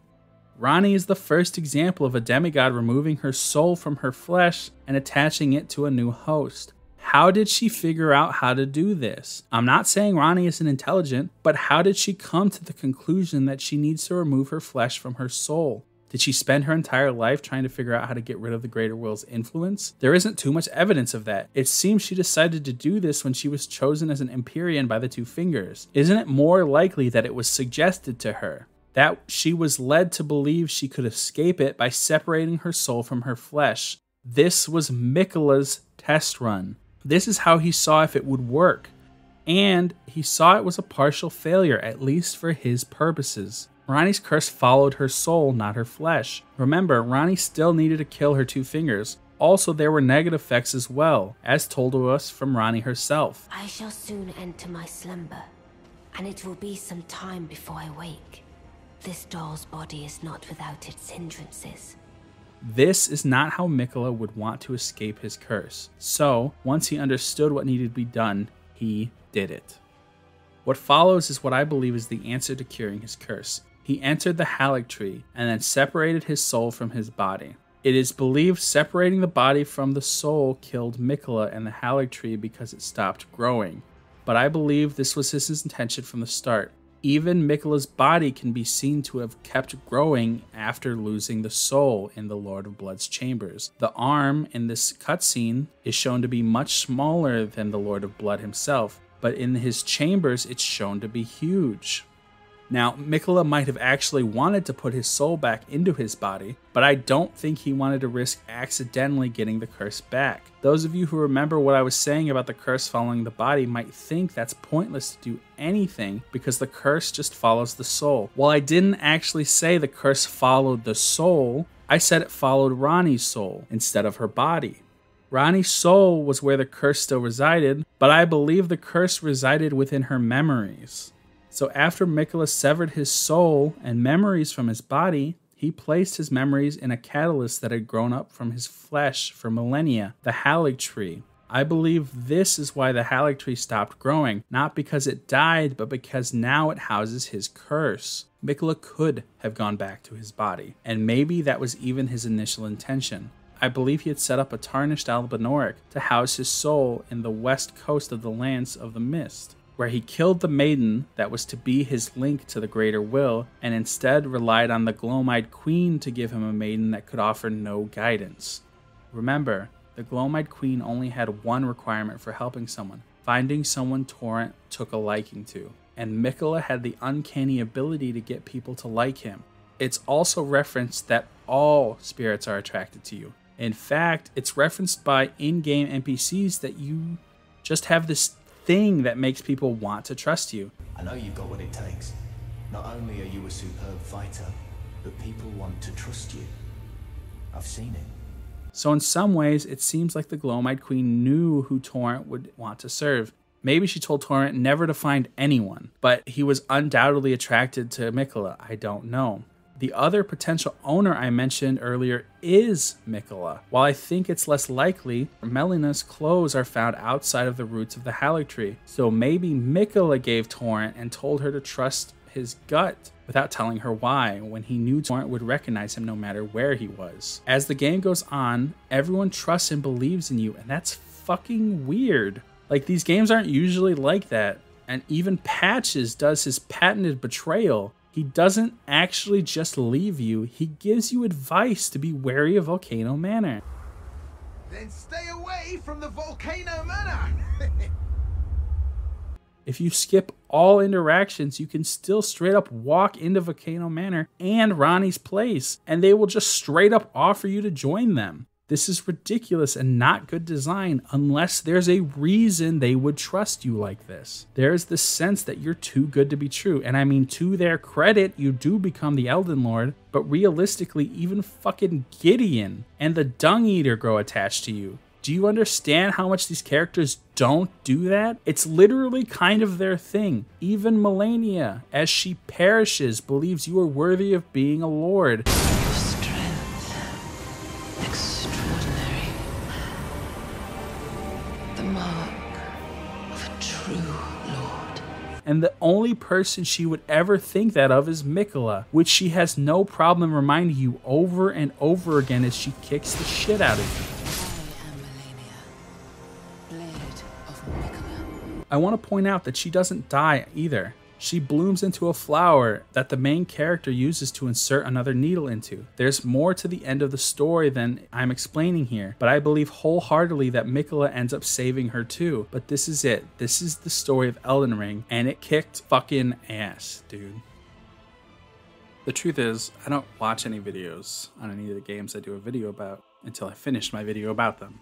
Ranni is the first example of a demigod removing her soul from her flesh and attaching it to a new host. How did she figure out how to do this? I'm not saying Ranni isn't intelligent, but how did she come to the conclusion that she needs to remove her flesh from her soul? Did she spend her entire life trying to figure out how to get rid of the Greater Will's influence? There isn't too much evidence of that. It seems she decided to do this when she was chosen as an Empyrean by the Two Fingers. Isn't it more likely that it was suggested to her? That she was led to believe she could escape it by separating her soul from her flesh. This was Miquella's test run. This is how he saw if it would work. And he saw it was a partial failure, at least for his purposes. Ranni's curse followed her soul, not her flesh. Remember, Ranni still needed to kill her Two Fingers. Also, there were negative effects as well, as told to us from Ranni herself. I shall soon enter my slumber, and it will be some time before I wake. This doll's body is not without its hindrances. This is not how Miquella would want to escape his curse. So, once he understood what needed to be done, he did it. What follows is what I believe is the answer to curing his curse. He entered the Haligtree and then separated his soul from his body. It is believed separating the body from the soul killed Miquella and the Haligtree because it stopped growing. But I believe this was his intention from the start. Even Miquella's body can be seen to have kept growing after losing the soul in the Lord of Blood's chambers. The arm in this cutscene is shown to be much smaller than the Lord of Blood himself, but in his chambers it's shown to be huge. Now, Miquella might have actually wanted to put his soul back into his body, but I don't think he wanted to risk accidentally getting the curse back. Those of you who remember what I was saying about the curse following the body might think that's pointless to do anything because the curse just follows the soul. While I didn't actually say the curse followed the soul, I said it followed Ranni's soul instead of her body. Ranni's soul was where the curse still resided, but I believe the curse resided within her memories. So after Miquella severed his soul and memories from his body, he placed his memories in a catalyst that had grown up from his flesh for millennia, the Haligtree. I believe this is why the Haligtree stopped growing, not because it died, but because now it houses his curse. Miquella could have gone back to his body, and maybe that was even his initial intention. I believe he had set up a Tarnished Albinauric to house his soul in the west coast of the Lands of the Mist, where he killed the maiden that was to be his link to the Greater Will, and instead relied on the Gloam-Eyed Queen to give him a maiden that could offer no guidance. Remember, the Gloam-Eyed Queen only had one requirement for helping someone, finding someone Torrent took a liking to, and Miquella had the uncanny ability to get people to like him. It's also referenced that all spirits are attracted to you. In fact, it's referenced by in-game NPCs that you just have this thing that makes people want to trust you. I know you've got what it takes. Not only are you a superb fighter, but people want to trust you. I've seen it. So in some ways, it seems like the Gloam-Eyed Queen knew who Torrent would want to serve. Maybe she told Torrent never to find anyone, but he was undoubtedly attracted to Miquella. I don't know. The other potential owner I mentioned earlier is Miquella. While I think it's less likely, Melina's clothes are found outside of the roots of the Haligtree, so maybe Miquella gave Torrent and told her to trust his gut without telling her why, when he knew Torrent would recognize him no matter where he was. As the game goes on, everyone trusts and believes in you, and that's fucking weird. Like, these games aren't usually like that, and even Patches does his patented betrayal. He doesn't actually just leave you, he gives you advice to be wary of Volcano Manor. Then stay away from the Volcano Manor! If you skip all interactions, you can still straight up walk into Volcano Manor and Ranni's place, and they will just straight up offer you to join them. This is ridiculous and not good design unless there's a reason they would trust you like this. There's this sense that you're too good to be true, and I mean, to their credit, you do become the Elden Lord, but realistically, even fucking Gideon and the Dung Eater grow attached to you. Do you understand how much these characters don't do that? It's literally kind of their thing. Even Malenia, as she perishes, believes you are worthy of being a lord. And the only person she would ever think that of is Miquella, which she has no problem reminding you over and over again as she kicks the shit out of you. I want to point out that she doesn't die either. She blooms into a flower that the main character uses to insert another needle into. There's more to the end of the story than I'm explaining here, but I believe wholeheartedly that Miquella ends up saving her too. But this is it. This is the story of Elden Ring, and it kicked fucking ass, dude. The truth is, I don't watch any videos on any of the games I do a video about until I finish my video about them.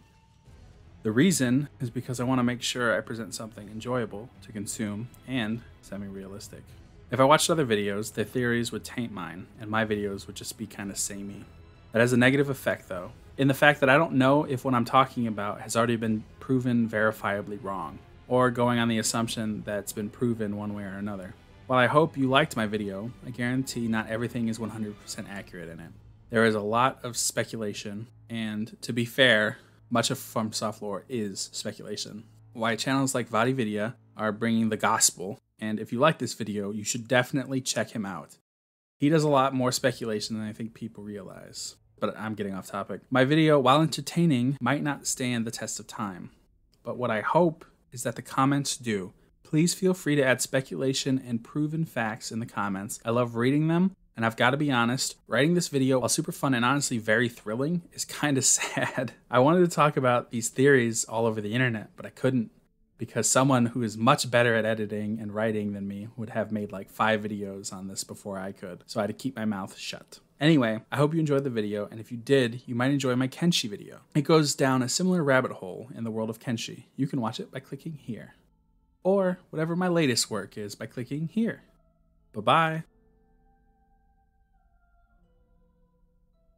The reason is because I want to make sure I present something enjoyable to consume and semi-realistic. If I watched other videos, their theories would taint mine, and my videos would just be kind of samey. That has a negative effect, though, in the fact that I don't know if what I'm talking about has already been proven verifiably wrong, or going on the assumption that's been proven one way or another. While I hope you liked my video, I guarantee not everything is 100% accurate in it. There is a lot of speculation, and to be fair, much of FromSoft lore is speculation. Why channels like VadiVidya are bringing the gospel, and if you like this video, you should definitely check him out. He does a lot more speculation than I think people realize. But I'm getting off topic. My video, while entertaining, might not stand the test of time. But what I hope is that the comments do. Please feel free to add speculation and proven facts in the comments. I love reading them. And I've got to be honest, writing this video, while super fun and honestly very thrilling, is kind of sad. I wanted to talk about these theories all over the internet, but I couldn't because someone who is much better at editing and writing than me would have made like 5 videos on this before I could, so I had to keep my mouth shut. Anyway, I hope you enjoyed the video, and if you did, you might enjoy my Kenshi video. It goes down a similar rabbit hole in the world of Kenshi. You can watch it by clicking here. Or whatever my latest work is by clicking here. Bye-bye.